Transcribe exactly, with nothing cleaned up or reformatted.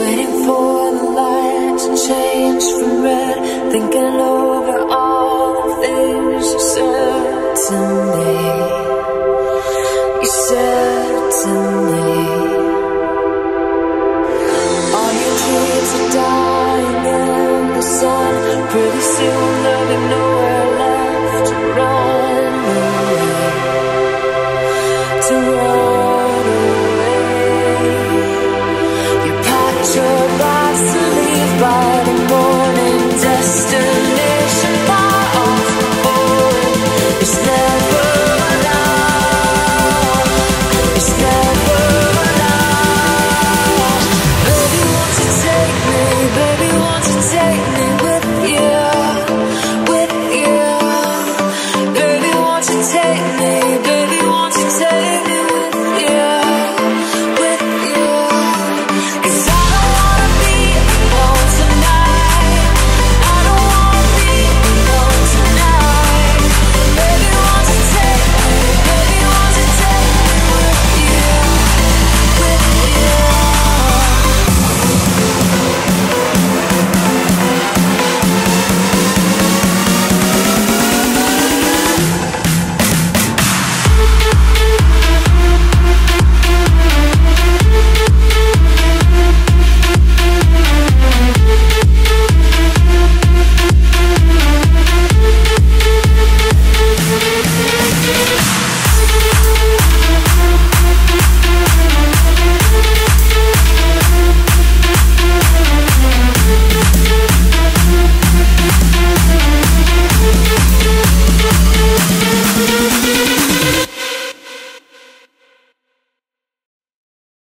Waiting for the light to change from red, thinking over all the things you said to me. You said to me, all your dreams are dying in the sun. Pretty soon there'll be no